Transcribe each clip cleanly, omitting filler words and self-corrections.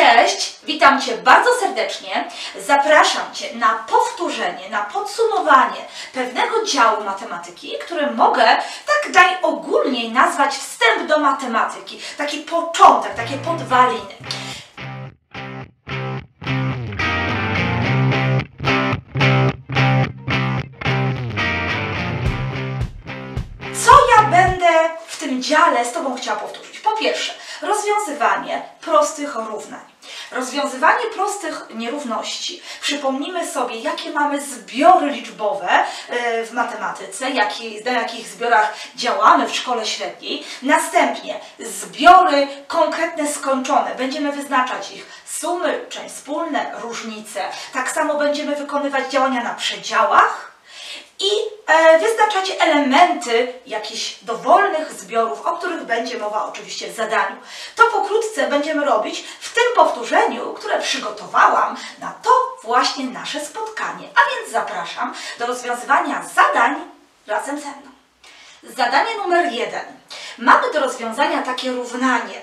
Cześć, witam Cię bardzo serdecznie. Zapraszam Cię na powtórzenie, na podsumowanie pewnego działu matematyki, który mogę tak najogólniej nazwać wstęp do matematyki. Taki początek, takie podwaliny. Co ja będę w tym dziale z Tobą chciała powtórzyć? Po pierwsze, rozwiązywanie prostych równań. Rozwiązywanie prostych nierówności. Przypomnijmy sobie, jakie mamy zbiory liczbowe w matematyce, na jakich zbiorach działamy w szkole średniej. Następnie zbiory konkretne, skończone. Będziemy wyznaczać ich sumy, część wspólne, różnice. Tak samo będziemy wykonywać działania na przedziałach. I wyznaczacie elementy jakichś dowolnych zbiorów, o których będzie mowa oczywiście w zadaniu. To pokrótce będziemy robić w tym powtórzeniu, które przygotowałam na to właśnie nasze spotkanie. A więc zapraszam do rozwiązywania zadań razem ze mną. Zadanie numer 1. Mamy do rozwiązania takie równanie.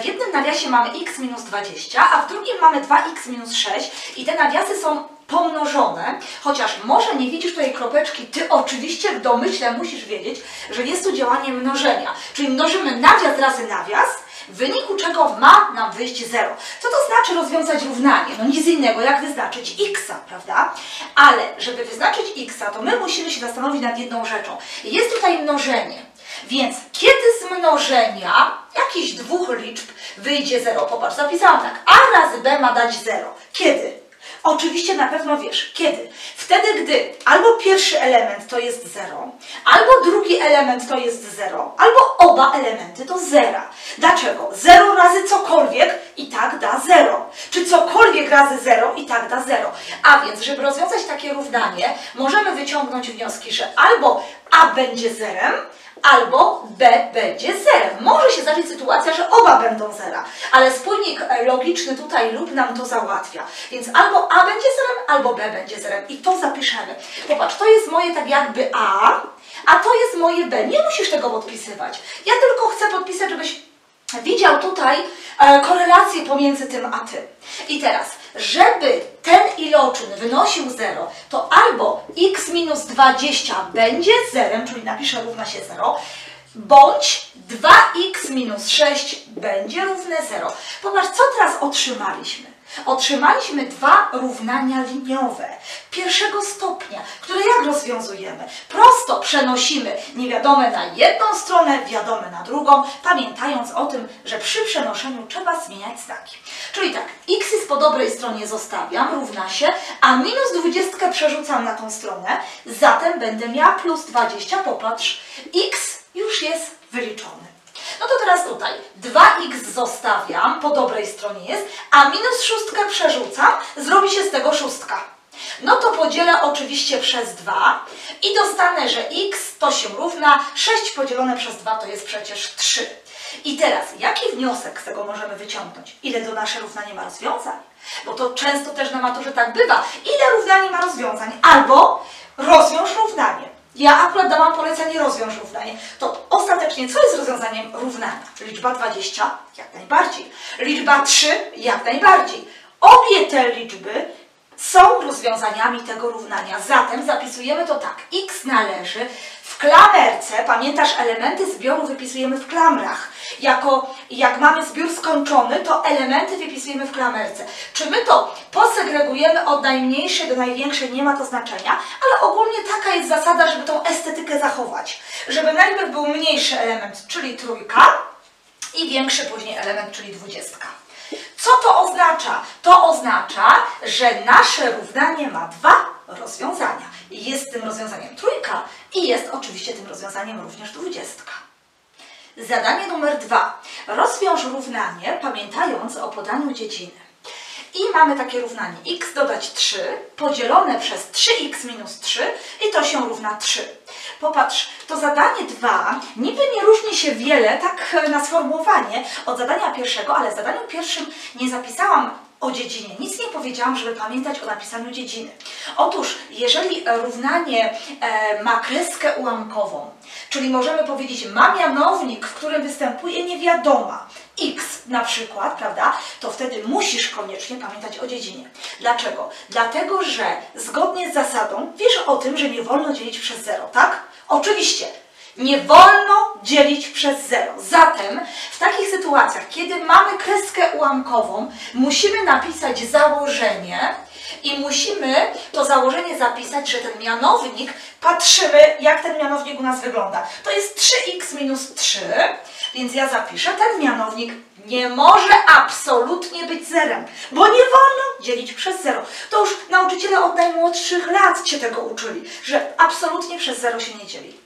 W jednym nawiasie mamy x minus 20, a w drugim mamy 2x minus 6 i te nawiasy są pomnożone, chociaż może nie widzisz tutaj kropeczki, ty oczywiście w domyśle musisz wiedzieć, że jest tu działanie mnożenia, czyli mnożymy nawias razy nawias, w wyniku czego ma nam wyjść 0. Co to znaczy rozwiązać równanie? No nic innego jak wyznaczyć x, prawda? Ale żeby wyznaczyć x, to my musimy się zastanowić nad jedną rzeczą. Jest tutaj mnożenie. Więc kiedy z mnożenia jakichś dwóch liczb wyjdzie 0? Popatrz, zapisałam tak. A razy b ma dać 0. Kiedy? Oczywiście na pewno wiesz. Kiedy? Wtedy, gdy albo pierwszy element to jest 0, albo drugi element to jest 0, albo oba elementy to 0. Dlaczego? 0 razy cokolwiek i tak da 0. Czy cokolwiek razy 0 i tak da 0. A więc, żeby rozwiązać takie równanie, możemy wyciągnąć wnioski, że albo a będzie zerem, albo b będzie zerem. Może się zdarzyć sytuacja, że oba będą zera, ale spójnik logiczny tutaj lub nam to załatwia. Więc albo a będzie zerem, albo b będzie zerem. I to zapiszemy. Popatrz, to jest moje tak jakby a to jest moje b. Nie musisz tego podpisywać. Ja tylko chcę podpisać, żebyś widział tutaj korelację pomiędzy tym a tym. I teraz, żeby ten iloczyn wynosił 0, to albo x minus 20 będzie zerem, czyli napiszę równa się 0, bądź 2x minus 6 będzie równe 0. Popatrz, co teraz otrzymaliśmy. Otrzymaliśmy dwa równania liniowe pierwszego stopnia, które jak rozwiązujemy? Prosto przenosimy niewiadome na jedną stronę, wiadome na drugą, pamiętając o tym, że przy przenoszeniu trzeba zmieniać znaki. Czyli tak, x jest po dobrej stronie zostawiam, równa się, a minus 20 przerzucam na tą stronę, zatem będę miała plus 20, popatrz, x już jest wyliczony. No to teraz tutaj 2x zostawiam, po dobrej stronie jest, a minus 6 przerzucam, zrobi się z tego 6. No to podzielę oczywiście przez 2 i dostanę, że x to się równa 6 podzielone przez 2 to jest przecież 3. I teraz jaki wniosek z tego możemy wyciągnąć? Ile to nasze równanie ma rozwiązań? Bo to często też na maturze tak bywa. Ile równanie ma rozwiązań? Albo rozwiąż równanie. Ja akurat dałam polecenie rozwiąż równanie. To ostatecznie co jest rozwiązaniem równania? Liczba 20 jak najbardziej. Liczba 3 jak najbardziej. Obie te liczby są rozwiązaniami tego równania. Zatem zapisujemy to tak. X należy w klamerce, pamiętasz, elementy zbioru wypisujemy w klamrach. Jak mamy zbiór skończony, to elementy wypisujemy w klamerce. Czy my to posegregujemy od najmniejszej do największej, nie ma to znaczenia, ale ogólnie taka jest zasada, żeby tą estetykę zachować. Żeby najpierw był mniejszy element, czyli 3 i większy później element, czyli 20. Co to oznacza? To oznacza, że nasze równanie ma dwa rozwiązania. Jest tym rozwiązaniem 3 i jest oczywiście tym rozwiązaniem również 20. Zadanie numer 2. Rozwiąż równanie, pamiętając o podaniu dziedziny. I mamy takie równanie x dodać 3 podzielone przez 3x minus 3 i to się równa 3. Popatrz, to zadanie 2 niby nie różni się wiele, tak na sformułowanie, od zadania pierwszego, ale w zadaniu pierwszym nie zapisałam o dziedzinie. Nic nie powiedziałam, żeby pamiętać o napisaniu dziedziny. Otóż, jeżeli równanie ma kreskę ułamkową, czyli możemy powiedzieć, ma mianownik, w którym występuje niewiadoma, x na przykład, prawda, to wtedy musisz koniecznie pamiętać o dziedzinie. Dlaczego? Dlatego, że zgodnie z zasadą wiesz o tym, że nie wolno dzielić przez 0, tak? Oczywiście. Nie wolno dzielić przez 0. Zatem w takich sytuacjach, kiedy mamy kreskę ułamkową, musimy napisać założenie i musimy to założenie zapisać, że ten mianownik, patrzymy jak ten mianownik u nas wygląda. To jest 3x minus 3, więc ja zapiszę, ten mianownik nie może absolutnie być zerem, bo nie wolno dzielić przez 0. To już nauczyciele od najmłodszych lat Cię tego uczyli, że absolutnie przez 0 się nie dzieli.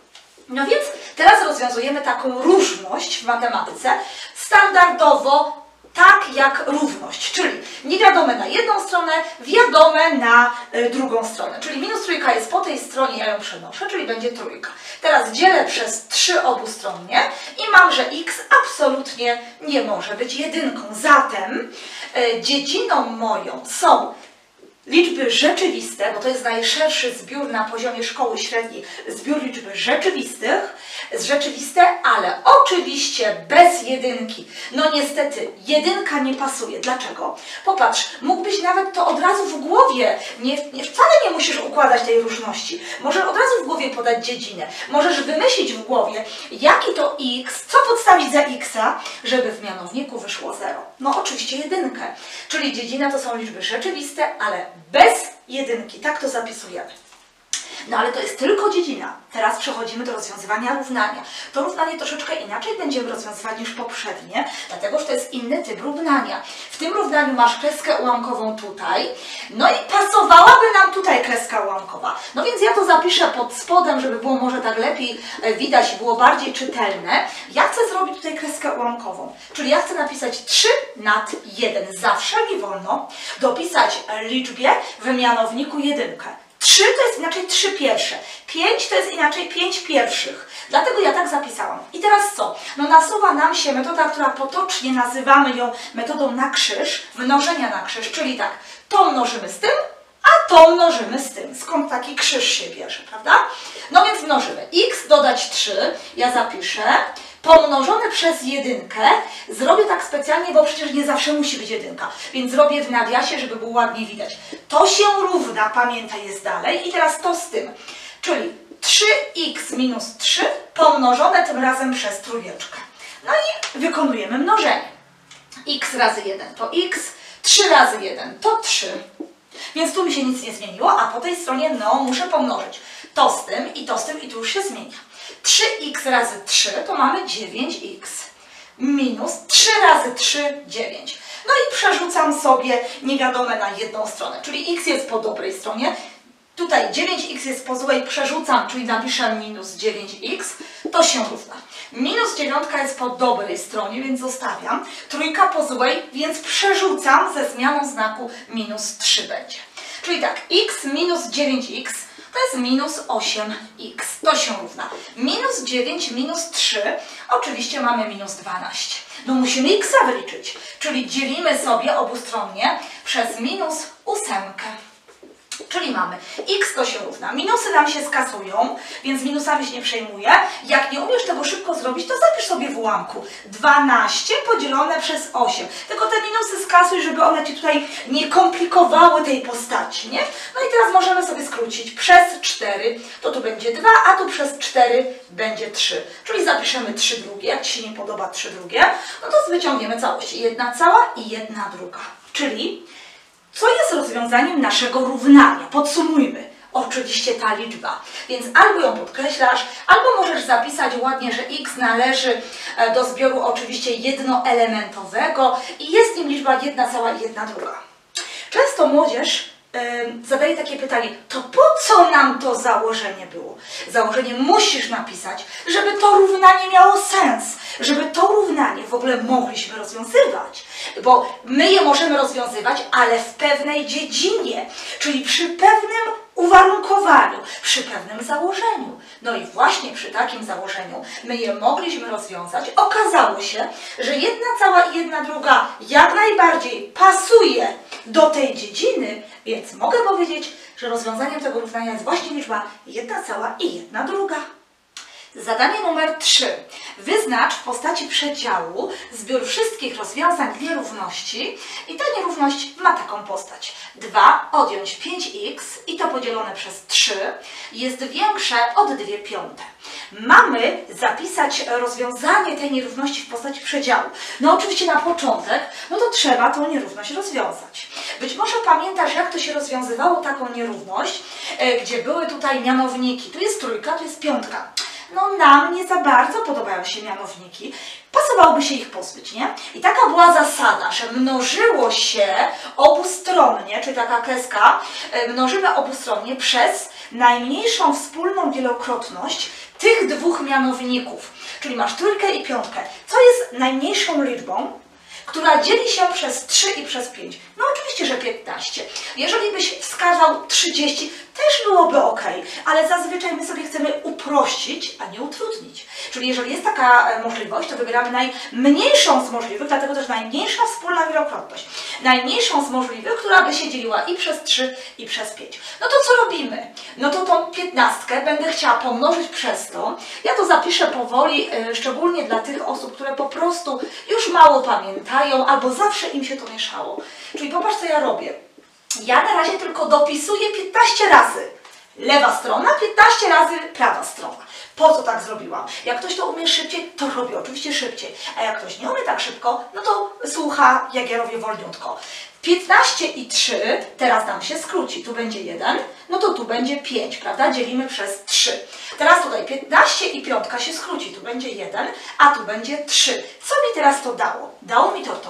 No więc teraz rozwiązujemy taką różność w matematyce standardowo tak jak równość, czyli niewiadome na jedną stronę, wiadome na drugą stronę. Czyli minus trójka jest po tej stronie, ja ją przenoszę, czyli będzie trójka. Teraz dzielę przez 3 obustronnie i mam, że x absolutnie nie może być jedynką. Zatem dziedziną moją są liczby rzeczywiste, bo to jest najszerszy zbiór na poziomie szkoły średniej, zbiór liczb rzeczywistych, ale oczywiście bez jedynki. No niestety, jedynka nie pasuje. Dlaczego? Popatrz, mógłbyś nawet to od razu w głowie, wcale nie musisz układać tej różności. Możesz od razu w głowie podać dziedzinę. Możesz wymyślić w głowie, jaki to x, co podstawić za x-a, żeby w mianowniku wyszło 0. No oczywiście jedynkę. Czyli dziedzina to są liczby rzeczywiste, ale bez jedynki. Tak to zapisujemy. No ale to jest tylko dziedzina. Teraz przechodzimy do rozwiązywania równania. To równanie troszeczkę inaczej będziemy rozwiązywać niż poprzednie, dlatego że to jest inny typ równania. W tym równaniu masz kreskę ułamkową tutaj, no i pasowałaby nam tutaj kreska ułamkowa. No więc ja to zapiszę pod spodem, żeby było może tak lepiej widać i było bardziej czytelne. Ja chcę zrobić tutaj kreskę ułamkową, czyli ja chcę napisać 3 nad 1. Zawsze mi wolno dopisać liczbie w mianowniku jedynkę. 3 to jest inaczej 3 pierwsze, 5 to jest inaczej 5 pierwszych, dlatego ja tak zapisałam. I teraz co? No nasuwa nam się metoda, która potocznie nazywamy ją metodą na krzyż, mnożenia na krzyż, czyli tak, to mnożymy z tym, a to mnożymy z tym. Skąd taki krzyż się bierze, prawda? No więc mnożymy x dodać 3, ja zapiszę, pomnożone przez jedynkę, zrobię tak specjalnie, bo przecież nie zawsze musi być jedynka, więc zrobię w nawiasie, żeby było ładnie widać. To się równa, pamiętaj, jest dalej i teraz to z tym, czyli 3x minus 3 pomnożone tym razem przez trójeczkę. No i wykonujemy mnożenie. X razy 1 to x, 3 razy 1 to 3, więc tu mi się nic nie zmieniło, a po tej stronie no muszę pomnożyć to z tym i to z tym i tu już się zmienia. 3x razy 3 to mamy 9x minus 3 razy 3, 9. No i przerzucam sobie niewiadome na jedną stronę, czyli x jest po dobrej stronie, tutaj 9x jest po złej, przerzucam, czyli napiszę minus 9x, to się równa. Minus 9 jest po dobrej stronie, więc zostawiam, trójka po złej, więc przerzucam ze zmianą znaku, minus 3 będzie. Czyli tak, x minus 9x to jest minus 8x, to się równa. Minus 9 minus 3, oczywiście mamy minus 12. No musimy x wyliczyć, czyli dzielimy sobie obustronnie przez minus 8. Czyli mamy x to się równa, minusy nam się skasują, więc minusami się nie przejmuję. Jak nie umiesz tego szybko zrobić, to zapisz sobie w ułamku 12 podzielone przez 8. Tylko te minusy skasuj, żeby one Ci tutaj nie komplikowały tej postaci, nie? No i teraz możemy sobie skrócić przez 4, to tu będzie 2, a tu przez 4 będzie 3. Czyli zapiszemy 3 drugie, jak Ci się nie podoba 3 drugie, no to wyciągniemy całość. 1 cała i 1 druga, czyli... Co jest rozwiązaniem naszego równania? Podsumujmy. Oczywiście ta liczba. Więc albo ją podkreślasz, albo możesz zapisać ładnie, że x należy do zbioru oczywiście jednoelementowego i jest nim liczba 1 cała i 1 druga. Często młodzież zadaje takie pytanie, to po co nam to założenie było? Założenie musisz napisać, żeby to równanie miało sens, żeby to równanie w ogóle mogliśmy rozwiązywać, bo my je możemy rozwiązywać, ale w pewnej dziedzinie, czyli przy pewnym uwarunkowaniu, przy pewnym założeniu. No i właśnie przy takim założeniu my je mogliśmy rozwiązać. Okazało się, że 1 cała i 1 druga jak najbardziej pasuje do tej dziedziny, więc mogę powiedzieć, że rozwiązaniem tego równania jest właśnie liczba 1,1/2. Zadanie numer 3. Wyznacz w postaci przedziału zbiór wszystkich rozwiązań nierówności i ta nierówność ma taką postać. 2 odjąć 5x i to podzielone przez 3 jest większe od 2/5. Mamy zapisać rozwiązanie tej nierówności w postaci przedziału. No oczywiście na początek, no to trzeba tą nierówność rozwiązać. Być może pamiętasz, jak to się rozwiązywało taką nierówność, gdzie były tutaj mianowniki. Tu jest trójka, tu jest piątka. No nam nie za bardzo podobają się mianowniki, pasowałoby się ich pozbyć, nie? I taka była zasada, że mnożyło się obustronnie, czyli taka kreska, mnożymy obustronnie przez najmniejszą wspólną wielokrotność tych dwóch mianowników. Czyli masz trójkę i piątkę, co jest najmniejszą liczbą, która dzieli się przez 3 i przez 5. No oczywiście, że 15. Jeżeli byś wskazał 30, też byłoby ok, ale zazwyczaj my sobie chcemy uprościć, a nie utrudnić. Czyli jeżeli jest taka możliwość, to wybieramy najmniejszą z możliwych, dlatego też najmniejsza wspólna wielokrotność. Najmniejszą z możliwych, która by się dzieliła i przez 3, i przez 5. No to co robimy? No to tą 15 będę chciała pomnożyć przez to. Ja to zapiszę powoli, szczególnie dla tych osób, które po prostu już mało pamiętają, albo zawsze im się to mieszało. Czyli popatrz, co ja robię. Ja na razie tylko dopisuję 15 razy lewa strona, 15 razy prawa strona. Po co tak zrobiłam? Jak ktoś to umie szybciej, to robi oczywiście szybciej. A jak ktoś nie umie tak szybko, no to słucha, jak ja robię wolniutko. 15 i 3, teraz nam się skróci. Tu będzie 1, no to tu będzie 5, prawda? Dzielimy przez 3. Teraz tutaj 15 i 5 się skróci. Tu będzie 1, a tu będzie 3. Co mi teraz to dało? Dało mi to,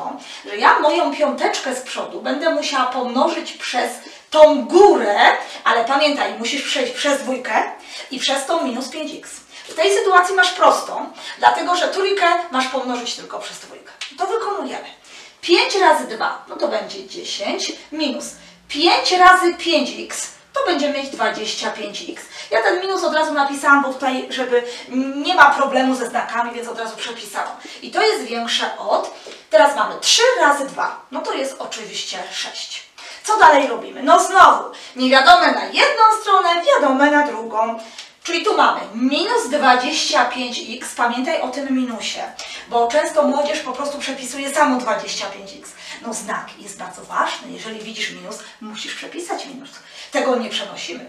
że ja moją piąteczkę z przodu będę musiała pomnożyć przez tą górę, ale pamiętaj, musisz przejść przez dwójkę i przez tą minus 5x. W tej sytuacji masz prostą, dlatego że trójkę masz pomnożyć tylko przez dwójkę. To wykonujemy. 5 razy 2, no to będzie 10, minus 5 razy 5x, to będziemy mieć 25x. Ja ten minus od razu napisałam, bo tutaj, żeby nie ma problemu ze znakami, więc od razu przepisałam. I to jest większe od, teraz mamy 3 razy 2, no to jest oczywiście 6. Co dalej robimy? No znowu, niewiadome na jedną stronę, wiadome na drugą. Czyli tu mamy minus 25x, pamiętaj o tym minusie, bo często młodzież po prostu przepisuje samo 25x. No znak jest bardzo ważny, jeżeli widzisz minus, musisz przepisać minus. Tego nie przenosimy.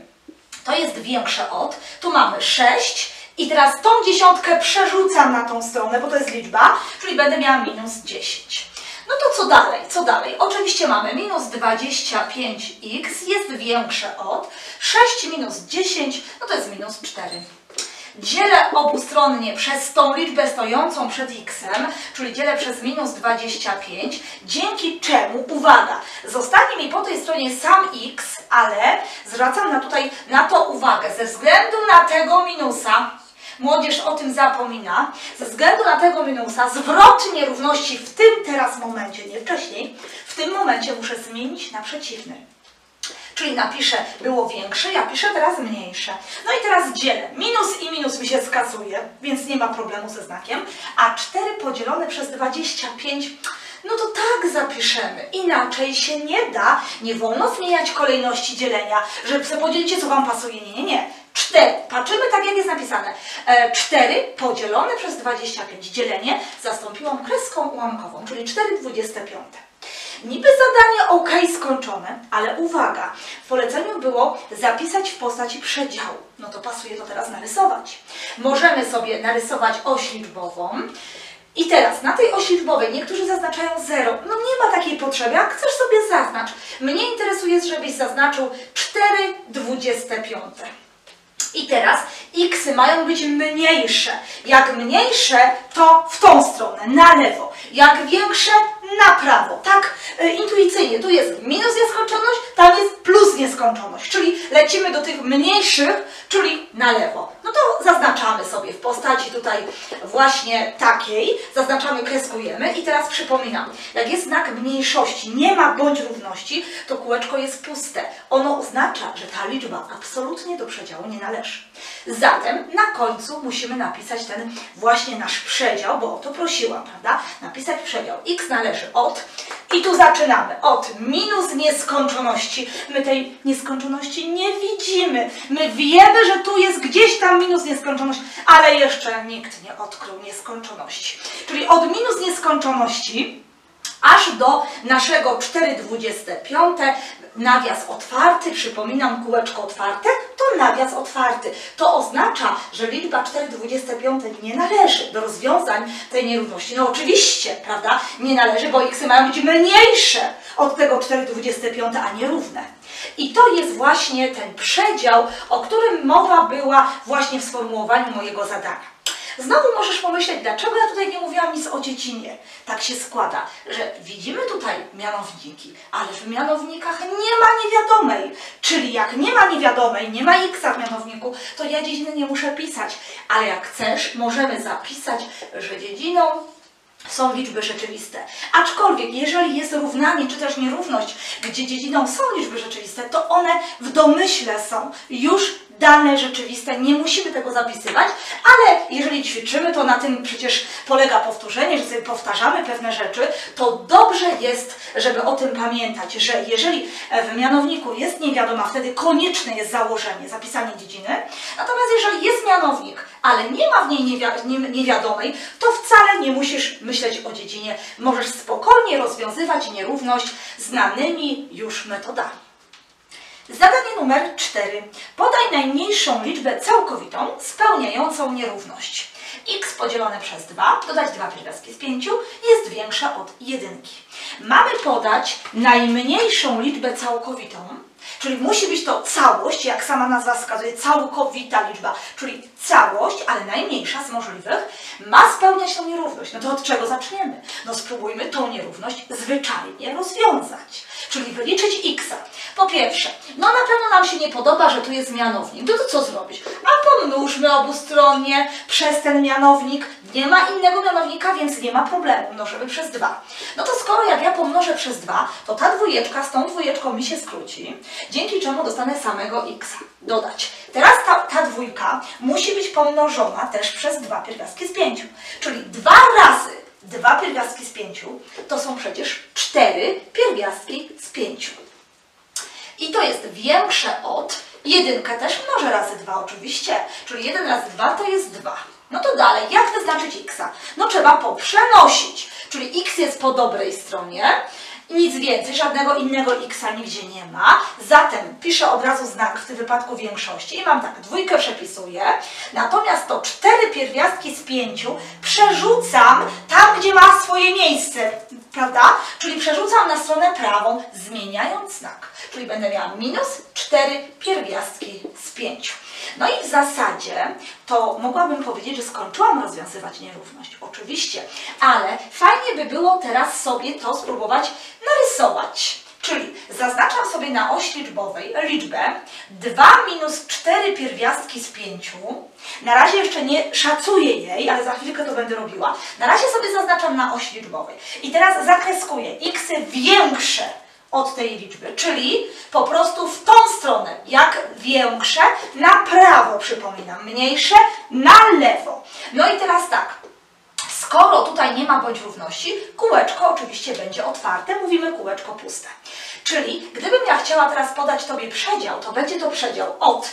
To jest większe od, tu mamy 6 i teraz tą dziesiątkę przerzucam na tą stronę, bo to jest liczba, czyli będę miała minus 10. No to co dalej? Co dalej? Oczywiście mamy minus 25x jest większe od 6 minus 10, no to jest minus 4. Dzielę obustronnie przez tą liczbę stojącą przed x-em, czyli dzielę przez minus 25, dzięki czemu, uwaga, zostanie mi po tej stronie sam x, ale zwracam na to uwagę, ze względu na tego minusa. Młodzież o tym zapomina. Ze względu na tego minusa zwrot nierówności w tym teraz momencie, nie wcześniej, w tym momencie muszę zmienić na przeciwny. Czyli napiszę było większe, ja piszę teraz mniejsze. No i teraz dzielę. Minus i minus mi się skasuje, więc nie ma problemu ze znakiem. A 4 podzielone przez 25... No to tak zapiszemy, inaczej się nie da, nie wolno zmieniać kolejności dzielenia, żeby sobie podzielicie, co Wam pasuje, nie. 4, patrzymy tak, jak jest napisane, 4 podzielone przez 25, dzielenie zastąpiłam kreską ułamkową, czyli 4/25. Niby zadanie ok, skończone, ale uwaga, w poleceniu było zapisać w postaci przedziału, no to pasuje to teraz narysować. Możemy sobie narysować oś liczbową. I teraz na tej osi liczbowej niektórzy zaznaczają 0. No nie ma takiej potrzeby, jak chcesz sobie zaznacz. Mnie interesuje, żebyś zaznaczył 4/25. I teraz x-y mają być mniejsze. Jak mniejsze, to w tą stronę, na lewo. Jak większe, na prawo. Tak intuicyjnie. Tu jest minus nieskończoność, tam jest plus nieskończoność. Czyli lecimy do tych mniejszych, czyli na lewo. No to zaznaczamy sobie w postaci tutaj właśnie takiej. Zaznaczamy, kreskujemy i teraz przypominam. Jak jest znak mniejszości, nie ma bądź równości, to kółeczko jest puste. Ono oznacza, że ta liczba absolutnie do przedziału nie należy. Zatem na końcu musimy napisać ten właśnie nasz przedział, bo o to prosiłam, prawda? Napisać przedział. X należy od I tu zaczynamy od minus nieskończoności. My tej nieskończoności nie widzimy. My wiemy, że tu jest gdzieś tam minus nieskończoność, ale jeszcze nikt nie odkrył nieskończoności. Czyli od minus nieskończoności aż do naszego 4,25, nawias otwarty, przypominam, kółeczko otwarte, to nawias otwarty. To oznacza, że liczba 4,25 nie należy do rozwiązań tej nierówności. No oczywiście, prawda? Nie należy, bo x mają być mniejsze od tego 4,25, a nierówne. I to jest właśnie ten przedział, o którym mowa była właśnie w sformułowaniu mojego zadania. Znowu możesz pomyśleć, dlaczego ja tutaj nie mówiłam nic o dziecinie. Tak się składa, że widzimy tutaj mianowniki, ale w mianownikach nie ma niewiadomej. Czyli jak nie ma niewiadomej, nie ma x w mianowniku, to ja dziedziny nie muszę pisać. Ale jak chcesz, możemy zapisać, że dziedziną są liczby rzeczywiste. Aczkolwiek, jeżeli jest równanie czy też nierówność, gdzie dziedziną są liczby rzeczywiste, to one w domyśle są już dane rzeczywiste, nie musimy tego zapisywać, ale jeżeli ćwiczymy, to na tym przecież polega powtórzenie, że sobie powtarzamy pewne rzeczy, to dobrze jest, żeby o tym pamiętać, że jeżeli w mianowniku jest niewiadoma, wtedy konieczne jest założenie, zapisanie dziedziny, natomiast jeżeli jest mianownik, ale nie ma w niej niewiadomej, to wcale nie musisz myśleć o dziedzinie, możesz spokojnie rozwiązywać nierówność znanymi już metodami. Zadanie numer 4. Podaj najmniejszą liczbę całkowitą spełniającą nierówność. X podzielone przez 2, dodać 2 pierwiastki z 5, jest większa od 1. Mamy podać najmniejszą liczbę całkowitą, czyli musi być to całość, jak sama nazwa wskazuje, całkowita liczba, czyli całość, ale najmniejsza z możliwych, ma spełniać tą nierówność. No to od czego zaczniemy? No spróbujmy tą nierówność zwyczajnie rozwiązać, czyli wyliczyć x-a. Po pierwsze, no na pewno nam się nie podoba, że tu jest mianownik, no to co zrobić? A pomnóżmy obustronnie przez ten mianownik, nie ma innego mianownika, więc nie ma problemu, mnożymy przez 2. No to skoro jak ja pomnożę przez 2, to ta dwójeczka z tą dwójeczką mi się skróci, dzięki czemu dostanę samego x. Dodać. Teraz ta dwójka musi być pomnożona też przez 2 pierwiastki z 5. Czyli 2 razy 2 pierwiastki z 5 to są przecież 4 pierwiastki z 5. I to jest większe od, jedynkę też mnożę razy 2 oczywiście, czyli 1 razy 2 to jest 2. No to dalej, jak wyznaczyć x-a? No trzeba poprzenosić, czyli x jest po dobrej stronie, nic więcej, żadnego innego x-a nigdzie nie ma, zatem piszę od razu znak w tym wypadku większości i mam tak, dwójkę przepisuję, natomiast to 4 pierwiastki z 5 przerzucam tam, gdzie ma swoje miejsce, prawda? Czyli przerzucam na stronę prawą, zmieniając znak, czyli będę miała minus 4 pierwiastki z 5. No i w zasadzie to mogłabym powiedzieć, że skończyłam rozwiązywać nierówność, oczywiście, ale fajnie by było teraz sobie to spróbować narysować. Czyli zaznaczam sobie na osi liczbowej liczbę 2 minus 4 pierwiastki z 5. Na razie jeszcze nie szacuję jej, ale za chwilkę to będę robiła. Na razie sobie zaznaczam na osi liczbowej. I teraz zakreskuję x większe od tej liczby, czyli po prostu w tą stronę, jak większe, na prawo, przypominam, mniejsze, na lewo. No i teraz tak. Skoro tutaj nie ma bądź równości, kółeczko oczywiście będzie otwarte, mówimy kółeczko puste. Czyli gdybym ja chciała teraz podać Tobie przedział, to będzie to przedział od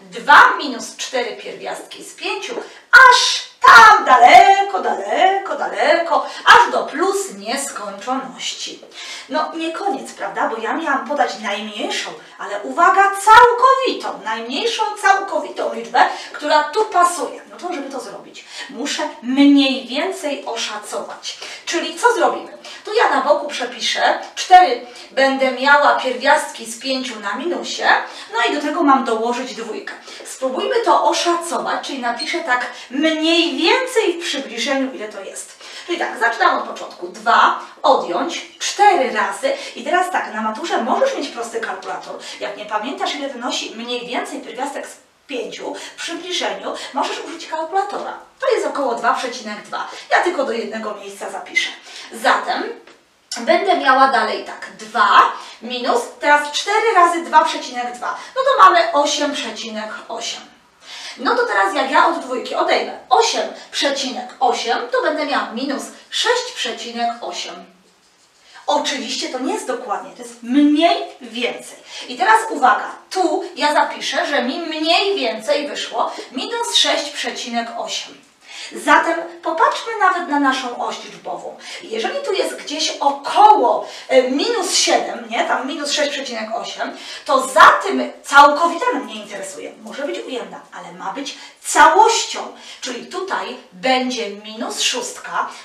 2 minus 4 pierwiastki z 5, aż tam daleko, daleko, daleko, aż do plus nieskończoności. No nie koniec, prawda? Bo ja miałam podać najmniejszą, ale uwaga, całkowitą, najmniejszą całkowitą liczbę, która tu pasuje. No to żeby to zrobić, muszę mniej więcej oszacować. Czyli co zrobimy? Tu ja na boku przepiszę 4, będę miała pierwiastki z 5 na minusie, no i do tego mam dołożyć dwójkę. Spróbujmy to oszacować, czyli napiszę tak mniej więcej w przybliżeniu, ile to jest. Czyli tak, zaczynam od początku. 2 odjąć 4 razy i teraz tak, na maturze możesz mieć prosty kalkulator. Jak nie pamiętasz, ile wynosi mniej więcej pierwiastek z 5 w przybliżeniu, możesz użyć kalkulatora. To jest około 2,2. Ja tylko do jednego miejsca zapiszę. Zatem będę miała dalej tak 2 minus, teraz 4 razy 2,2. No to mamy 8,8. No to teraz jak ja od dwójki odejmę 8,8, to będę miała minus 6,8. Oczywiście to nie jest dokładnie, to jest mniej więcej. I teraz uwaga, tu ja zapiszę, że mi mniej więcej wyszło minus 6,8. Zatem popatrzmy nawet na naszą oś liczbową. Jeżeli tu jest gdzieś około minus 7, nie? Tam minus 6,8, to za tym całkowita mnie interesuje. Może być ujemna, ale ma być całością. Czyli tutaj będzie minus 6,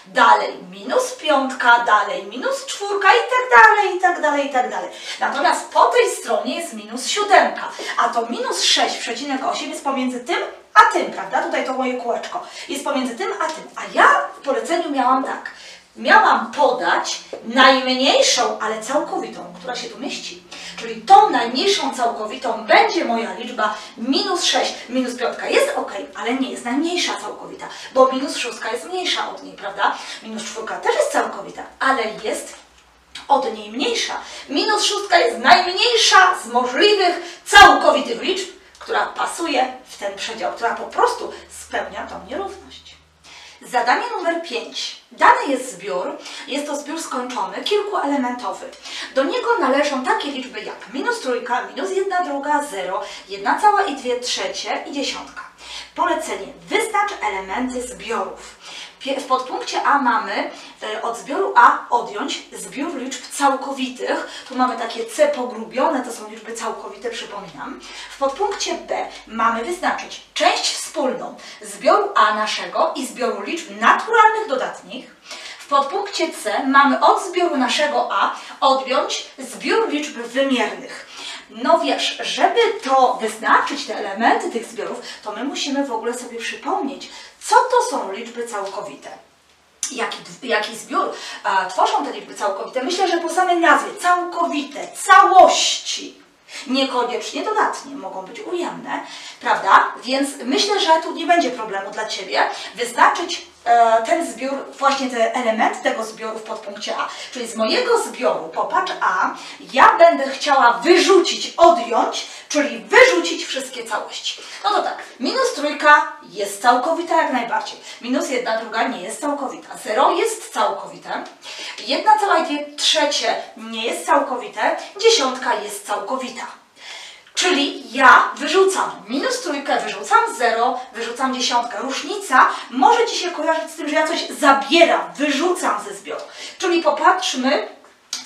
dalej minus 5, dalej minus 4 i tak dalej, i tak dalej, i tak dalej. Natomiast po tej stronie jest minus 7, a to minus 6,8 jest pomiędzy tym a tym, prawda? Tutaj to moje kółeczko jest pomiędzy tym a tym. A ja w poleceniu miałam tak. Miałam podać najmniejszą, ale całkowitą, która się tu mieści. Czyli tą najmniejszą całkowitą będzie moja liczba minus 6, minus 5 jest ok, ale nie jest najmniejsza całkowita, bo minus 6 jest mniejsza od niej, prawda? Minus 4 też jest całkowita, ale jest od niej mniejsza. Minus 6 jest najmniejsza z możliwych całkowitych liczb, która pasuje w ten przedział, która po prostu spełnia tą nierówność. Zadanie numer 5. Dany jest zbiór, jest to zbiór skończony, kilkuelementowy. Do niego należą takie liczby jak minus 3, minus 1/2, 0, 1,2 i 10. Polecenie: wyznacz elementy zbiorów. W podpunkcie A mamy od zbioru A odjąć zbiór liczb całkowitych. Tu mamy takie C pogrubione, to są liczby całkowite, przypominam. W podpunkcie B mamy wyznaczyć część wspólną zbioru A naszego i zbioru liczb naturalnych dodatnich. W podpunkcie C mamy od zbioru naszego A odjąć zbiór liczb wymiernych. No wiesz, żeby to wyznaczyć, te elementy tych zbiorów, to my musimy w ogóle sobie przypomnieć, co to są liczby całkowite. Jaki zbiór tworzą te liczby całkowite? Myślę, że po samej nazwie całkowite, całości, niekoniecznie dodatnie, mogą być ujemne, prawda? Więc myślę, że tu nie będzie problemu dla Ciebie wyznaczyć ten zbiór, właśnie ten element tego zbioru w podpunkcie A. Czyli z mojego zbioru, popatrz A, ja będę chciała wyrzucić, odjąć, czyli wyrzucić wszystkie całości. No to tak, minus 3 jest całkowita jak najbardziej, minus 1/2 nie jest całkowita, 0 jest całkowite, 1,2 nie jest całkowite, 10 jest całkowita. Czyli ja wyrzucam minus 3, wyrzucam 0, wyrzucam 10. Różnica może Ci się kojarzyć z tym, że ja coś zabieram, wyrzucam ze zbioru. Czyli popatrzmy,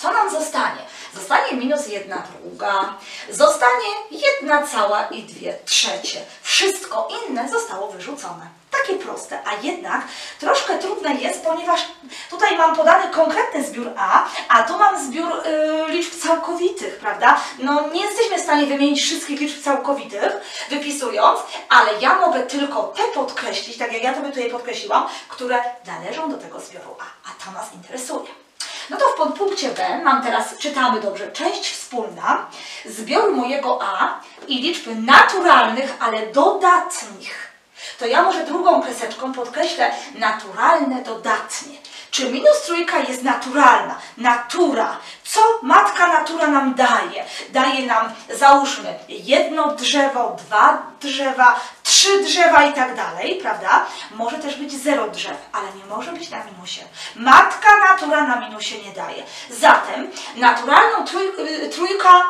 co nam zostanie. Zostanie minus 1/2, zostanie 1,2. Wszystko inne zostało wyrzucone. Takie proste, a jednak troszkę trudne jest, ponieważ tutaj mam podany konkretny zbiór A, a tu mam zbiór liczb całkowitych, prawda? No nie jesteśmy w stanie wymienić wszystkich liczb całkowitych, wypisując, ale ja mogę tylko te podkreślić, tak jak ja Tobie tutaj podkreśliłam, które należą do tego zbioru A, a to nas interesuje. No to w podpunkcie B mam teraz, czytamy dobrze, część wspólna, zbiór mojego A i liczb naturalnych, ale dodatnich. To ja może drugą kreseczką podkreślę naturalne dodatnie. Czy minus 3 jest naturalna? Natura. Co matka natura nam daje? Daje nam, załóżmy, 1 drzewo, 2 drzewa, 3 drzewa i tak dalej, prawda? Może też być 0 drzew, ale nie może być na minusie. Matka natura na minusie nie daje. Zatem naturalną 3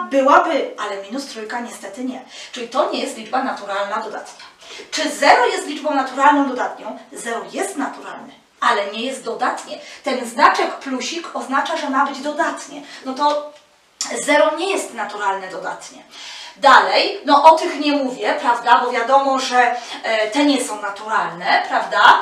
byłaby, ale minus 3 niestety nie. Czyli to nie jest liczba naturalna dodatnia. Czy 0 jest liczbą naturalną dodatnią? 0 jest naturalny, ale nie jest dodatnie. Ten znaczek plusik oznacza, że ma być dodatnie. No to 0 nie jest naturalne dodatnie. Dalej, no o tych nie mówię, prawda, bo wiadomo, że te nie są naturalne, prawda,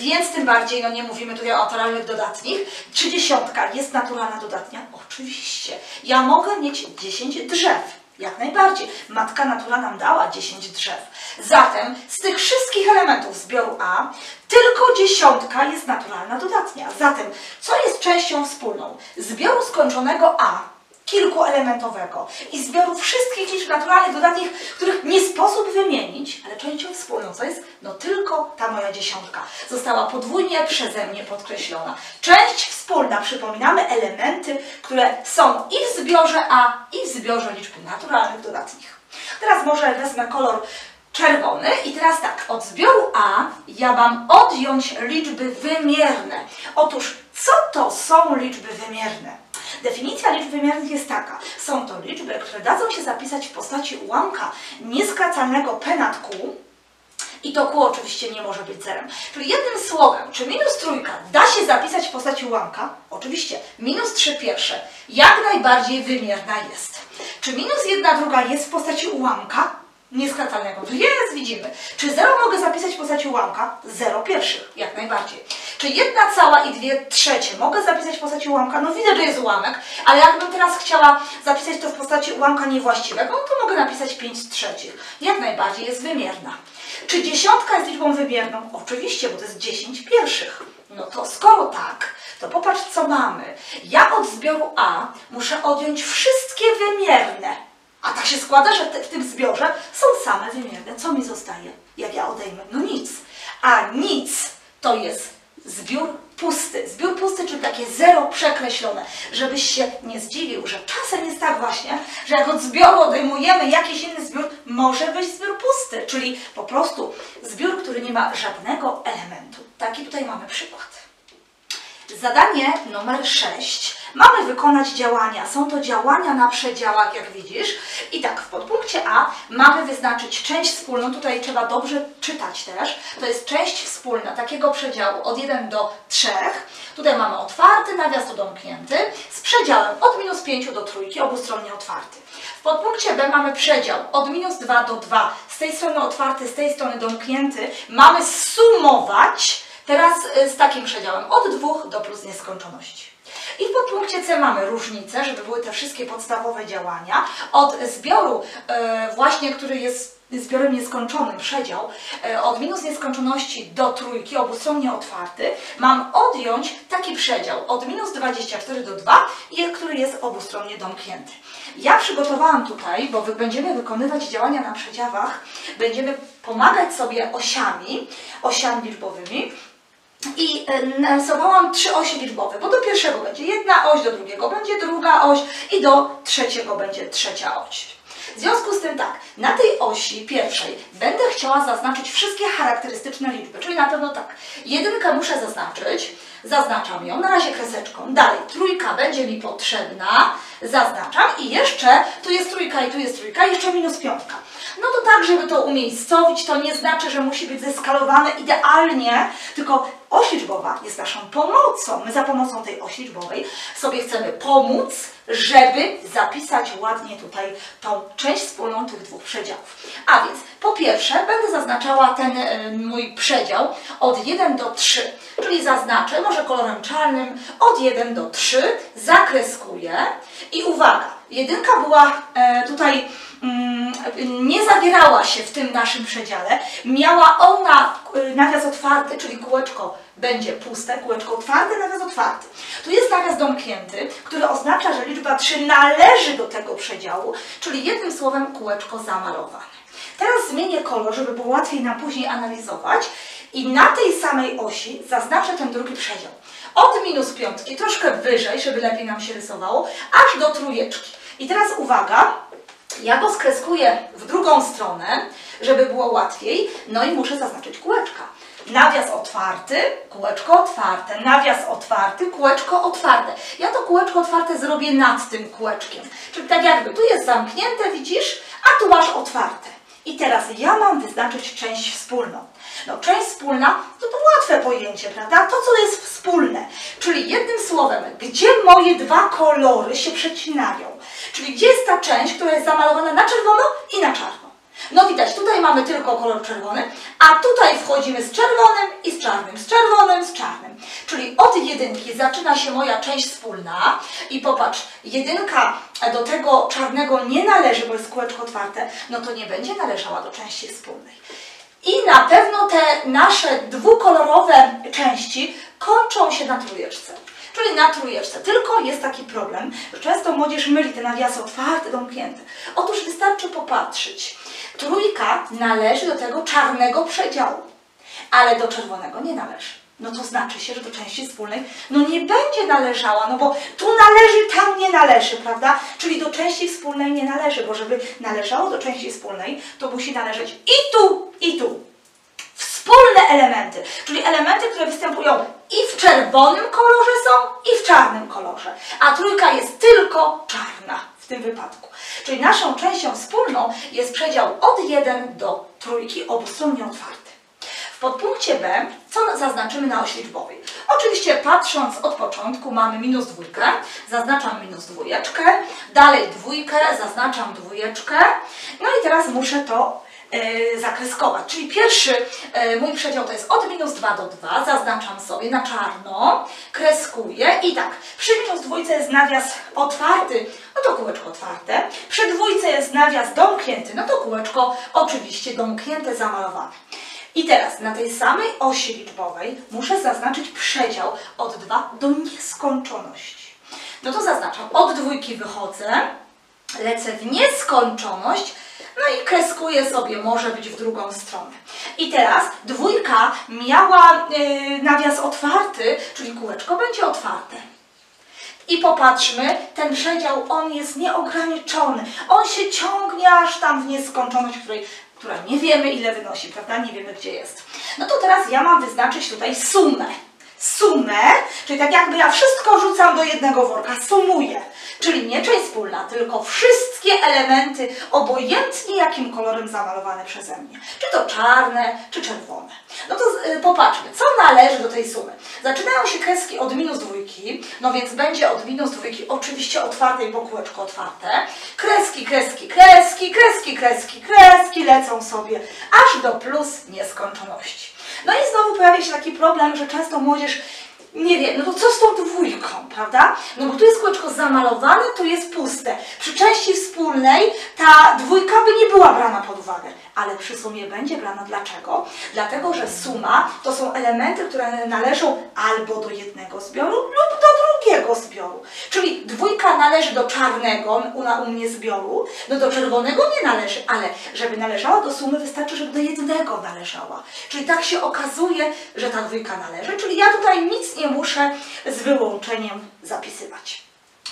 więc tym bardziej no nie mówimy tutaj o naturalnych dodatnich. 30 jest naturalna dodatnia? Oczywiście. Ja mogę mieć 10 drzew. Jak najbardziej. Matka natura nam dała 10 drzew. Zatem z tych wszystkich elementów zbioru A tylko 10 jest naturalna dodatnia. Zatem co jest częścią wspólną zbioru skończonego A, kilkuelementowego, i zbioru wszystkich liczb naturalnych dodatnich, których nie sposób wymienić, ale częścią wspólną co jest? No tylko ta moja 10. Została podwójnie przeze mnie podkreślona. Część wspólna, przypominamy, elementy, które są i w zbiorze A, i w zbiorze liczb naturalnych dodatnich. Teraz może wezmę kolor czerwony. I teraz tak, od zbioru A ja mam odjąć liczby wymierne. Otóż co to są liczby wymierne? Definicja liczb wymiernych jest taka. Są to liczby, które dadzą się zapisać w postaci ułamka nieskracalnego p nad q. I to q oczywiście nie może być zerem. Czyli jednym słowem, czy -3 da się zapisać w postaci ułamka? Oczywiście. -3 pierwsze jak najbardziej wymierna jest. Czy -1 druga jest w postaci ułamka nieskracalnego? Jest, widzimy. Czy 0 mogę zapisać w postaci ułamka? 0 pierwszych, jak najbardziej. Czy 1 cała i 2 trzecie mogę zapisać w postaci ułamka? No widzę, że jest ułamek, ale jakbym teraz chciała zapisać to w postaci ułamka niewłaściwego, to mogę napisać 5 trzecich. Jak najbardziej jest wymierna. Czy 10 jest liczbą wymierną? Oczywiście, bo to jest 10 pierwszych. No to skoro tak, to popatrz, co mamy. Ja od zbioru A muszę odjąć wszystkie wymierne. A tak się składa, że w tym zbiorze są same wymierne. Co mi zostaje, jak ja odejmę? No nic. A nic to jest zbiór pusty. Zbiór pusty, czyli takie 0 przekreślone. Żebyś się nie zdziwił, że czasem jest tak właśnie, że jak od zbioru odejmujemy jakiś inny zbiór, może być zbiór pusty, czyli po prostu zbiór, który nie ma żadnego elementu. Taki tutaj mamy przykład. Zadanie numer 6. Mamy wykonać działania. Są to działania na przedziałach, jak widzisz. I tak, w podpunkcie A mamy wyznaczyć część wspólną. Tutaj trzeba dobrze czytać też. To jest część wspólna takiego przedziału od 1 do 3. Tutaj mamy otwarty nawias do domknięty z przedziałem od -5 do 3, obustronnie otwarty. W podpunkcie B mamy przedział od -2 do 2. Z tej strony otwarty, z tej strony domknięty. Mamy sumować teraz z takim przedziałem od 2 do + nieskończoności. I w podpunkcie C mamy różnicę, żeby były te wszystkie podstawowe działania. Od zbioru właśnie, który jest zbiorem nieskończonym, przedział, od -nieskończoności do 3, obustronnie otwarty, mam odjąć taki przedział od -24 do 2, który jest obustronnie domknięty. Ja przygotowałam tutaj, bo będziemy wykonywać działania na przedziałach, będziemy pomagać sobie osiami liczbowymi, i narysowałam 3 osie liczbowe, bo do pierwszego będzie 1 oś, do drugiego będzie 2a oś i do trzeciego będzie 3a oś. W związku z tym tak, na tej osi pierwszej będę chciała zaznaczyć wszystkie charakterystyczne liczby, czyli na pewno tak, 1 muszę zaznaczyć, zaznaczam ją, na razie kreseczką, dalej 3 będzie mi potrzebna, zaznaczam i jeszcze tu jest 3 i tu jest 3, jeszcze -5. No to tak, żeby to umiejscowić, to nie znaczy, że musi być zeskalowane idealnie, tylko oś liczbowa jest naszą pomocą. My za pomocą tej osi liczbowej sobie chcemy pomóc, żeby zapisać ładnie tutaj tą część wspólną tych dwóch przedziałów. A więc po pierwsze będę zaznaczała ten mój przedział od 1 do 3, czyli zaznaczę może kolorem czarnym od 1 do 3, zakreskuję i uwaga, 1 była tutaj nie zawierała się w tym naszym przedziale, miała ona nawias otwarty, czyli kółeczko będzie puste, kółeczko otwarte, nawias otwarty. Tu jest nawias domknięty, który oznacza, że liczba 3 należy do tego przedziału, czyli jednym słowem kółeczko zamalowane. Teraz zmienię kolor, żeby było łatwiej nam później analizować i na tej samej osi zaznaczę ten drugi przedział. Od -5, troszkę wyżej, żeby lepiej nam się rysowało, aż do 3. I teraz uwaga, ja go skreskuję w drugą stronę, żeby było łatwiej, no i muszę zaznaczyć kółeczka. Nawias otwarty, kółeczko otwarte, nawias otwarty, kółeczko otwarte. Ja to kółeczko otwarte zrobię nad tym kółeczkiem. Czyli tak jakby tu jest zamknięte, widzisz, a tu masz otwarte. I teraz ja mam wyznaczyć część wspólną. No część wspólna to łatwe pojęcie, prawda? To, co jest wspólne. Czyli jednym słowem, gdzie moje dwa kolory się przecinają. Czyli gdzie jest ta część, która jest zamalowana na czerwono i na czarno. No widać, tutaj mamy tylko kolor czerwony, a tutaj wchodzimy z czerwonym i z czarnym, z czerwonym, z czarnym. Czyli od 1 zaczyna się moja część wspólna i popatrz, 1 do tego czarnego nie należy, bo jest kółeczko otwarte, no to nie będzie należała do części wspólnej. I na pewno te nasze dwukolorowe części kończą się na 3. Czyli na 3. Tylko jest taki problem, że często młodzież myli te nawiasy otwarte, domknięte. Otóż wystarczy popatrzeć. 3 należy do tego czarnego przedziału, ale do czerwonego nie należy. no to znaczy się, że do części wspólnej no nie będzie należała, no bo tu należy, tam nie należy, prawda? Czyli do części wspólnej nie należy, bo żeby należało do części wspólnej, to musi należeć i tu, i tu. Wspólne elementy, czyli elementy, które występują i w czerwonym kolorze są, i w czarnym kolorze. A trójka jest tylko czarna w tym wypadku. Czyli naszą częścią wspólną jest przedział od 1 do trójki obustronnie otwarty. W podpunkcie B, co zaznaczymy na osi liczbowej? Oczywiście patrząc od początku mamy minus dwójkę, zaznaczam minus dwójeczkę, dalej dwójkę, zaznaczam dwójeczkę, no i teraz muszę to zakreskować. Czyli pierwszy mój przedział to jest od minus 2 do 2, zaznaczam sobie na czarno, kreskuję i tak, przy minus dwójce jest nawias otwarty, no to kółeczko otwarte, przy dwójce jest nawias domknięty, no to kółeczko oczywiście domknięte, zamalowane. I teraz na tej samej osi liczbowej muszę zaznaczyć przedział od 2 do nieskończoności. No to zaznaczam, od dwójki wychodzę, lecę w nieskończoność, no i kreskuję sobie, może być w drugą stronę. I teraz dwójka miała nawias otwarty, czyli kółeczko będzie otwarte. I popatrzmy, ten przedział, on jest nieograniczony. On się ciągnie aż tam w nieskończoność, która nie wiemy ile wynosi, prawda? Nie wiemy gdzie jest. No to teraz ja mam wyznaczyć tutaj sumę. Sumę, czyli tak jakby ja wszystko rzucam do jednego worka, sumuję. Czyli nie część wspólna, tylko wszystkie elementy, obojętnie jakim kolorem zamalowane przeze mnie. Czy to czarne, czy czerwone. No to popatrzmy, co należy do tej sumy. Zaczynają się kreski od minus dwójki, no więc będzie od minus dwójki oczywiście otwartej, bo kółeczko otwarte. Kreski, kreski, kreski, kreski, kreski, kreski lecą sobie aż do plus nieskończoności. No i znowu pojawia się taki problem, że często młodzież nie wie, no to co z tą dwójką, prawda? No bo tu jest kółeczko zamalowane, tu jest puste. Przy części wspólnej ta dwójka by nie była brana pod uwagę, ale przy sumie będzie brana. Dlaczego? Dlatego, że suma to są elementy, które należą albo do jednego zbioru lub do drugiego zbioru. Czyli dwójka należy do czarnego u mnie zbioru, no do czerwonego nie należy, ale żeby należała do sumy, wystarczy, żeby do jednego należała. Czyli tak się okazuje, że ta dwójka należy, czyli ja tutaj nic nie muszę z wyłączeniem zapisywać.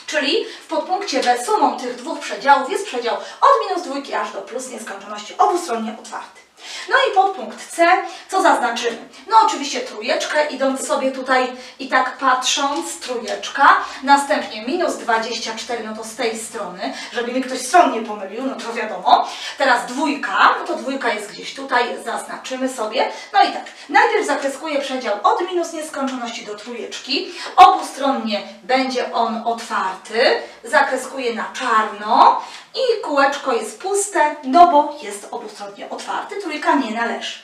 Czyli w podpunkcie B sumą tych dwóch przedziałów jest przedział od minus dwójki aż do plus nieskończoności obustronnie otwarty. No i podpunkt C, co zaznaczymy? No oczywiście trójeczkę, idąc sobie tutaj i tak patrząc, trójeczka, następnie minus 24, no to z tej strony, żeby mi ktoś stron nie pomylił, no to wiadomo. Teraz dwójka, no to dwójka jest gdzieś tutaj, zaznaczymy sobie. No i tak, najpierw zakreskuję przedział od minus nieskończoności do trójeczki, obustronnie będzie on otwarty, zakreskuję na czarno i kółeczko jest puste, no bo jest obustronnie otwarty, trójka nie należy.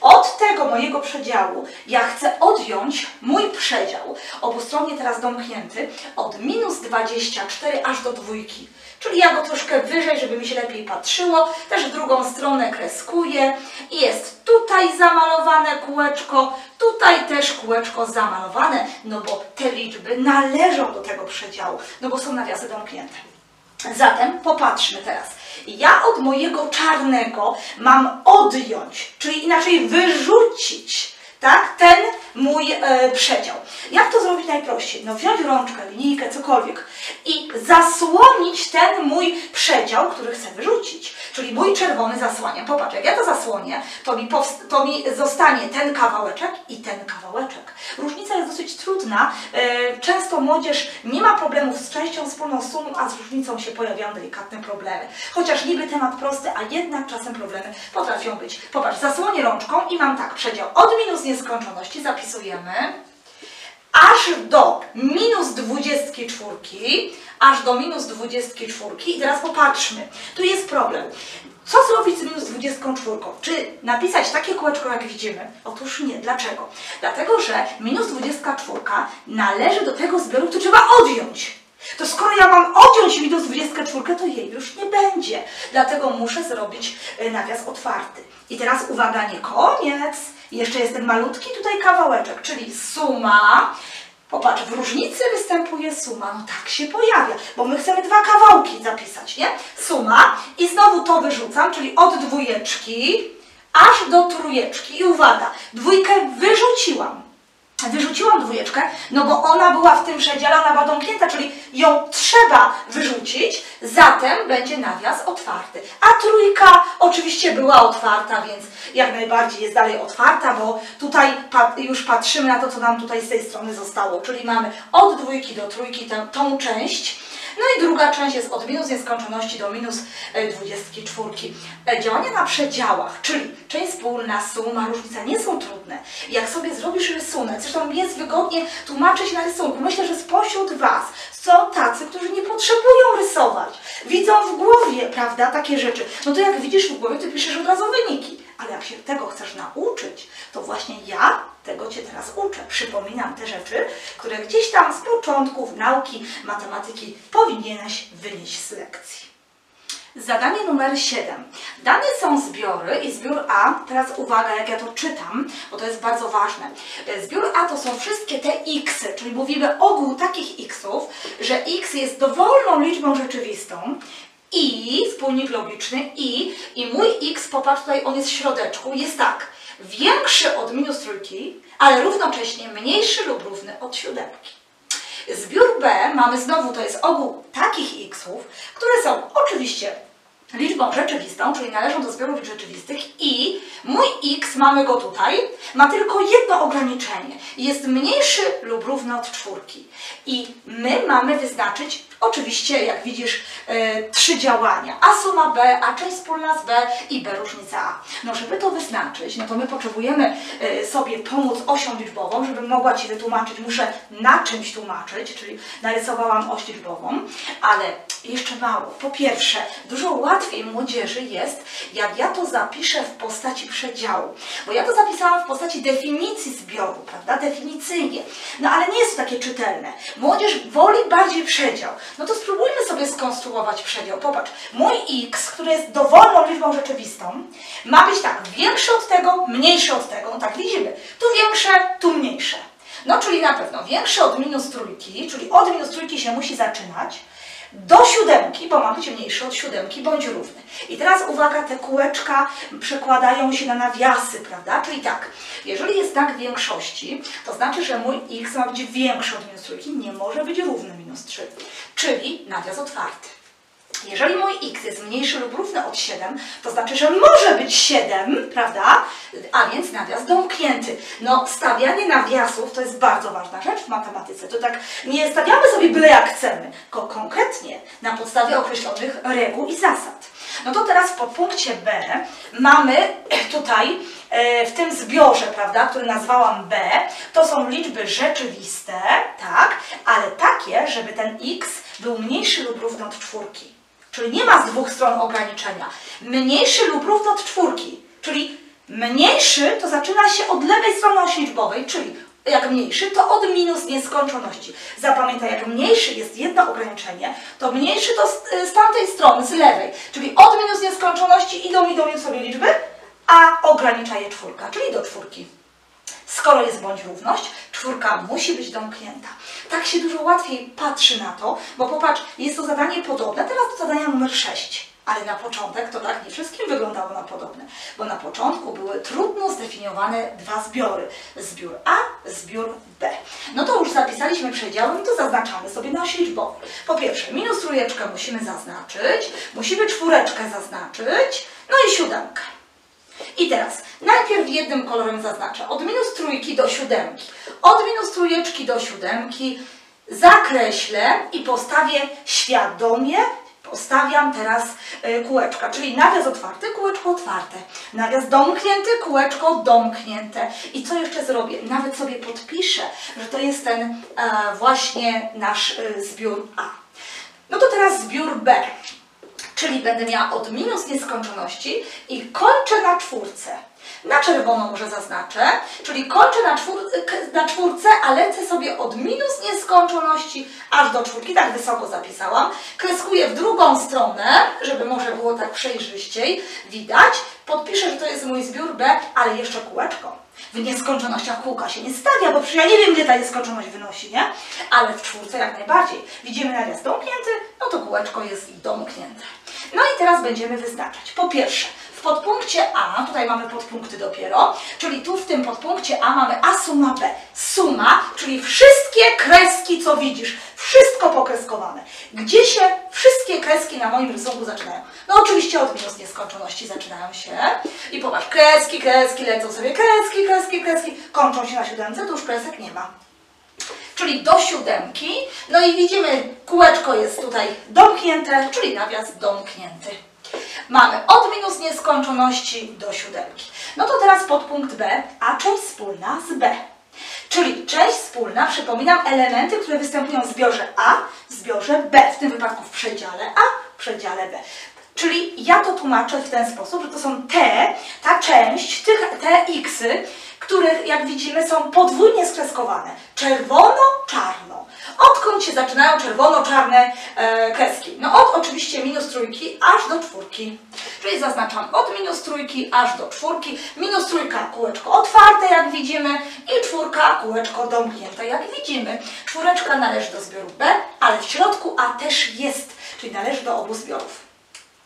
Od tego mojego przedziału ja chcę odjąć mój przedział, obustronnie teraz domknięty, od minus 24 aż do dwójki. Czyli ja go troszkę wyżej, żeby mi się lepiej patrzyło. Też w drugą stronę kreskuję. I jest tutaj zamalowane kółeczko, tutaj też kółeczko zamalowane, no bo te liczby należą do tego przedziału, no bo są nawiasy domknięte. Zatem popatrzmy teraz. Ja od mojego czarnego mam odjąć, czyli inaczej wyrzucić, tak, ten mój przedział. Jak to zrobić najprościej? No wziąć rączkę, linijkę, cokolwiek i zasłonić ten mój przedział, który chcę wyrzucić. Czyli mój czerwony zasłaniam. Popatrz, jak ja to zasłonię, to mi zostanie ten kawałeczek i ten kawałeczek. Różnica jest dosyć trudna. Często młodzież nie ma problemów z częścią wspólną, z sumą, a z różnicą się pojawiają delikatne problemy. Chociaż niby temat prosty, a jednak czasem problemy potrafią być. Popatrz, zasłonię rączką i mam tak, przedział od minus nieskończoności, zapisujemy, aż do minus 24, aż do minus 24. I teraz popatrzmy, tu jest problem. Co zrobić z minus 24? Czy napisać takie kółeczko, jak widzimy? Otóż nie. Dlaczego? Dlatego, że minus 24 należy do tego zbioru, który trzeba odjąć. To skoro ja mam odjąć minus 24, to jej już nie będzie. Dlatego muszę zrobić nawias otwarty. I teraz uwaga, nie koniec. Jeszcze jest ten malutki tutaj kawałeczek, czyli suma. Popatrz, w różnicy występuje suma. No tak się pojawia, bo my chcemy dwa kawałki zapisać, nie? Suma. I znowu to wyrzucam, czyli od dwójeczki aż do trójeczki. I uwaga, dwójkę wyrzuciłam. wyrzuciłam dwójeczkę, no bo ona była w tym przedziale, ona była domknięta, czyli ją trzeba wyrzucić, zatem będzie nawias otwarty. A trójka oczywiście była otwarta, więc jak najbardziej jest dalej otwarta, bo tutaj już patrzymy na to, co nam tutaj z tej strony zostało, czyli mamy od dwójki do trójki tą część, no i druga część jest od minus nieskończoności do minus 24. Działania na przedziałach, czyli część wspólna, suma, różnica nie są trudne. Jak sobie zrobisz rysunek, zresztą jest wygodnie tłumaczyć na rysunku. Myślę, że spośród Was są tacy, którzy nie potrzebują rysować. Widzą w głowie, prawda, takie rzeczy. No to jak widzisz w głowie, to piszesz od razu wyniki. Ale jak się tego chcesz nauczyć, to właśnie ja tego Cię teraz uczę. Przypominam te rzeczy, które gdzieś tam z początków nauki matematyki powinieneś wynieść z lekcji. Zadanie numer 7. Dane są zbiory i zbiór A, teraz uwaga, jak ja to czytam, bo to jest bardzo ważne. Zbiór A to są wszystkie te x, czyli mówimy ogół takich x-ów, że x jest dowolną liczbą rzeczywistą, i, wspólnik logiczny, i mój x, popatrz tutaj, on jest w środeczku, jest tak, większy od minus trójki, ale równocześnie mniejszy lub równy od siódemki. Zbiór B mamy znowu, to jest ogół takich x-ów, które są oczywiście liczbą rzeczywistą, czyli należą do zbiorów rzeczywistych i mój x, mamy go tutaj, ma tylko jedno ograniczenie. Jest mniejszy lub równy od czwórki. I my mamy wyznaczyć, oczywiście, jak widzisz, trzy działania. A suma B, A część wspólna z B i B różnica A. No, żeby to wyznaczyć, no to my potrzebujemy sobie pomóc osią liczbową, żebym mogła Ci wytłumaczyć, muszę na czymś tłumaczyć, czyli narysowałam oś liczbową, ale jeszcze mało. Po pierwsze, dużo łatwiej młodzieży jest, jak ja to zapiszę w postaci przedziału. Bo ja to zapisałam w postaci definicji zbioru, prawda, definicyjnie. No ale nie jest to takie czytelne. Młodzież woli bardziej przedział. No to spróbujmy sobie skonstruować przedział. Popatrz, mój x, który jest dowolną liczbą rzeczywistą, ma być tak, większy od tego, mniejszy od tego. No tak widzimy, tu większe, tu mniejsze. No czyli na pewno większy od minus trójki, czyli od minus trójki się musi zaczynać, do siódemki, bo ma być mniejszy od siódemki, bądź równy. I teraz uwaga, te kółeczka przekładają się na nawiasy, prawda? Czyli tak, jeżeli jest znak większości, to znaczy, że mój x ma być większy od minus trójki, nie może być równy minus 3, czyli nawias otwarty. Jeżeli mój x jest mniejszy lub równy od 7, to znaczy, że może być 7, prawda? A więc nawias domknięty. No, stawianie nawiasów to jest bardzo ważna rzecz w matematyce. To tak nie stawiamy sobie byle jak chcemy, tylko konkretnie na podstawie określonych reguł i zasad. No to teraz po punkcie B mamy tutaj w tym zbiorze, prawda, który nazwałam B, to są liczby rzeczywiste, tak, ale takie, żeby ten x był mniejszy lub równy od czwórki. Czyli nie ma z dwóch stron ograniczenia. Mniejszy lub równy od czwórki, czyli mniejszy to zaczyna się od lewej strony osi liczbowej, czyli jak mniejszy, to od minus nieskończoności. Zapamiętaj, jak mniejszy jest jedno ograniczenie, to mniejszy to z tamtej strony, z lewej, czyli od minus nieskończoności idą sobie liczby, a ogranicza je czwórka, czyli do czwórki. Skoro jest bądź równość, czwórka musi być domknięta. Tak się dużo łatwiej patrzy na to, bo popatrz, jest to zadanie podobne teraz do zadania numer 6. Ale na początek to tak nie wszystkim wyglądało na podobne, bo na początku były trudno zdefiniowane dwa zbiory. Zbiór A, zbiór B. No to już zapisaliśmy przedziałem, to zaznaczamy sobie na osi liczbowej. Po pierwsze, minus trójeczkę musimy zaznaczyć, musimy czwóreczkę zaznaczyć, no i siódemkę. I teraz najpierw jednym kolorem zaznaczę od minus trójki do siódemki, od minus trójeczki do siódemki zakreślę i postawię świadomie, postawiam teraz kółeczka, czyli nawias otwarty, kółeczko otwarte, nawias domknięty, kółeczko domknięte. I co jeszcze zrobię? Nawet sobie podpiszę, że to jest ten właśnie nasz zbiór A. No to teraz zbiór B. Czyli będę miała od minus nieskończoności i kończę na czwórce. Na czerwono może zaznaczę, czyli kończę na czwórce, a lecę sobie od minus nieskończoności aż do czwórki, tak wysoko zapisałam. Kreskuję w drugą stronę, żeby może było tak przejrzyściej widać. Podpiszę, że to jest mój zbiór B, ale jeszcze kółeczko. W nieskończonościach kółka się nie stawia, bo przecież ja nie wiem, ile ta nieskończoność wynosi, nie? Ale w czwórce jak najbardziej. Widzimy nawias domknięty, no to kółeczko jest domknięte. No i teraz będziemy wyznaczać. Po pierwsze, W podpunkcie A, tutaj mamy podpunkty dopiero, czyli tu w tym podpunkcie A mamy A suma B. Suma, czyli wszystkie kreski, co widzisz, wszystko pokreskowane. Gdzie się wszystkie kreski na moim rysunku zaczynają? No oczywiście od minus nieskończoności zaczynają się. I popatrz, kreski, kreski, lecą sobie kreski, kreski, kreski, kończą się na siódemce, tu już kresek nie ma. Czyli do siódemki, no i widzimy, kółeczko jest tutaj domknięte, czyli nawias domknięty. Mamy od minus nieskończoności do siódemki. No to teraz podpunkt B, a część wspólna z B. Czyli część wspólna, przypominam, elementy, które występują w zbiorze A, w zbiorze B, w tym wypadku w przedziale A, w przedziale B. Czyli ja to tłumaczę w ten sposób, że to są te x-y, których, jak widzimy, są podwójnie skreskowane. Czerwono-czarno. Odkąd się zaczynają czerwono-czarne kreski? No od oczywiście minus trójki aż do czwórki. Czyli zaznaczam od minus trójki aż do czwórki. Minus trójka kółeczko otwarte, jak widzimy, i czwórka kółeczko domknięte, jak widzimy. Czwóreczka należy do zbioru B, ale w środku A też jest, czyli należy do obu zbiorów.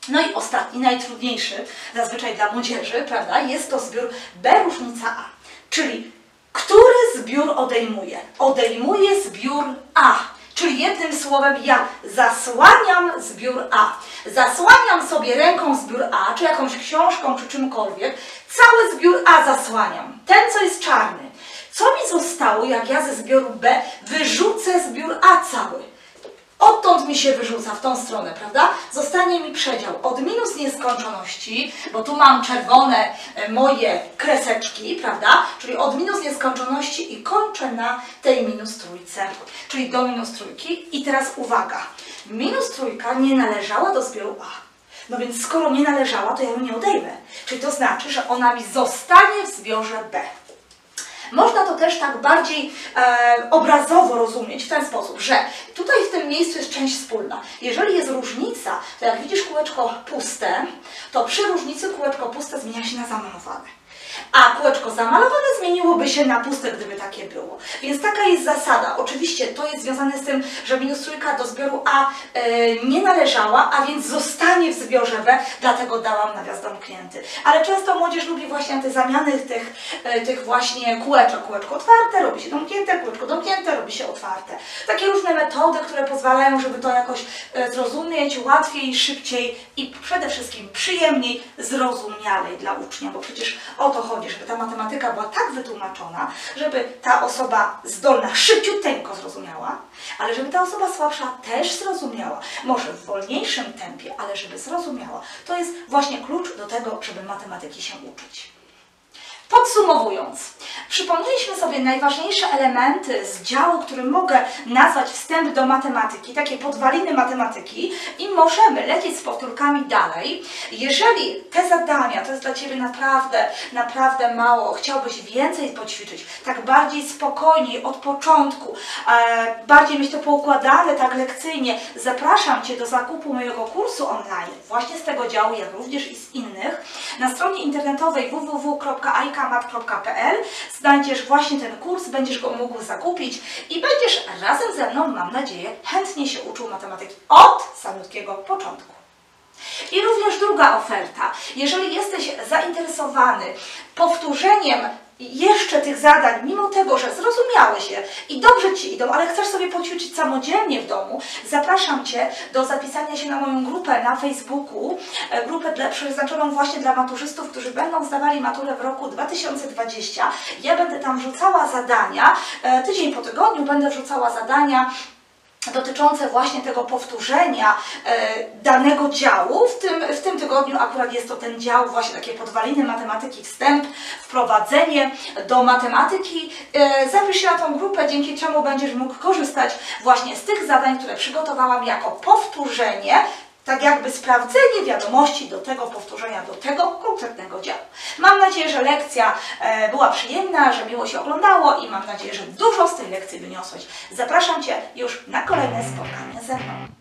No i ostatni, najtrudniejszy, zazwyczaj dla młodzieży, prawda, jest to zbiór B różnica A. Czyli który zbiór odejmuje? Odejmuje zbiór A. Czyli jednym słowem ja zasłaniam zbiór A. Zasłaniam sobie ręką zbiór A, czy jakąś książką, czy czymkolwiek. Cały zbiór A zasłaniam. Ten, co jest czarny. Co mi zostało, jak ja ze zbioru B wyrzucę zbiór A cały? Odtąd mi się wyrzuca w tą stronę, prawda? Zostanie mi przedział od minus nieskończoności, bo tu mam czerwone moje kreseczki, prawda? Czyli od minus nieskończoności i kończę na tej minus trójce, czyli do minus trójki. I teraz uwaga, minus trójka nie należała do zbioru A. No więc skoro nie należała, to ja ją nie odejmę. Czyli to znaczy, że ona mi zostanie w zbiorze B. Można to też tak bardziej obrazowo rozumieć w ten sposób, że tutaj w tym miejscu jest część wspólna. Jeżeli jest różnica, to jak widzisz kółeczko puste, to przy różnicy kółeczko puste zmienia się na zamalowane. A kółeczko zamalowane zmieniłoby się na puste, gdyby takie było. Więc taka jest zasada. Oczywiście to jest związane z tym, że minus trójka do zbioru A nie należała, a więc zostanie w zbiorze B, dlatego dałam nawias domknięty. Ale często młodzież lubi właśnie te zamiany tych właśnie kółeczek. Kółeczko otwarte, robi się domknięte, kółeczko domknięte, robi się otwarte. Takie różne metody, które pozwalają, żeby to jakoś zrozumieć łatwiej, szybciej i przede wszystkim przyjemniej, zrozumialej dla ucznia, bo przecież o to chodzi, żeby ta matematyka była tak wytłumaczona, żeby ta osoba zdolna szybciuteńko zrozumiała, ale żeby ta osoba słabsza też zrozumiała, może w wolniejszym tempie, ale żeby zrozumiała. To jest właśnie klucz do tego, żeby matematyki się uczyć. Podsumowując, przypomnieliśmy sobie najważniejsze elementy z działu, który mogę nazwać wstęp do matematyki, takie podwaliny matematyki, i możemy lecieć z powtórkami dalej. Jeżeli te zadania, to jest dla Ciebie naprawdę, naprawdę mało, chciałbyś więcej poćwiczyć, tak bardziej spokojniej, od początku, bardziej mieć to poukładane, tak lekcyjnie, zapraszam Cię do zakupu mojego kursu online, właśnie z tego działu, jak również i z innych, na stronie internetowej www.ajkamat.pl znajdziesz właśnie ten kurs, będziesz go mógł zakupić i będziesz razem ze mną, mam nadzieję, chętnie się uczył matematyki od samotnego początku. I również druga oferta. Jeżeli jesteś zainteresowany powtórzeniem jeszcze tych zadań, mimo tego, że zrozumiałeś je i dobrze Ci idą, ale chcesz sobie poćwiczyć samodzielnie w domu, zapraszam Cię do zapisania się na moją grupę na Facebooku, grupę przeznaczoną właśnie dla maturzystów, którzy będą zdawali maturę w roku 2020. Ja będę tam wrzucała zadania, tydzień po tygodniu będę wrzucała zadania dotyczące właśnie tego powtórzenia danego działu. W tym tygodniu akurat jest to ten dział właśnie takie podwaliny matematyki, wstęp, wprowadzenie do matematyki. Zapisz się na tą grupę, dzięki czemu będziesz mógł korzystać właśnie z tych zadań, które przygotowałam jako powtórzenie, tak jakby sprawdzenie wiadomości do tego powtórzenia, do tego konkretnego działu. Mam nadzieję, że lekcja była przyjemna, że miło się oglądało i mam nadzieję, że dużo z tej lekcji wyniosłeś. Zapraszam Cię już na kolejne spotkanie ze mną.